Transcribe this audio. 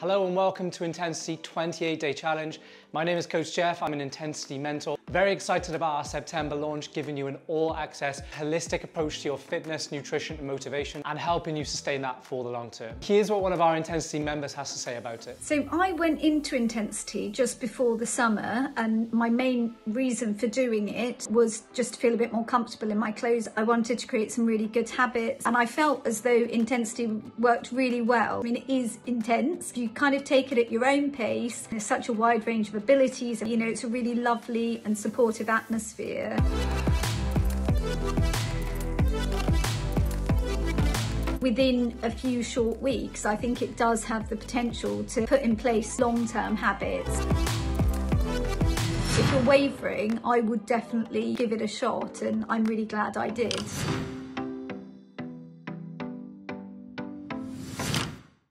Hello and welcome to Intensity 28-Day Challenge. My name is Coach Jeff, I'm an Intensity mentor. Very excited about our September launch, giving you an all-access, holistic approach to your fitness, nutrition, and motivation, and helping you sustain that for the long term. Here's what one of our Intensity members has to say about it. So I went into Intensity just before the summer, and my main reason for doing it was just to feel a bit more comfortable in my clothes. I wanted to create some really good habits, and I felt as though Intensity worked really well. I mean, it is intense. You kind of take it at your own pace. There's such a wide range of abilities. You know, it's a really lovely and supportive atmosphere. Within a few short weeks, I think it does have the potential to put in place long-term habits. If you're wavering, I would definitely give it a shot, and I'm really glad I did.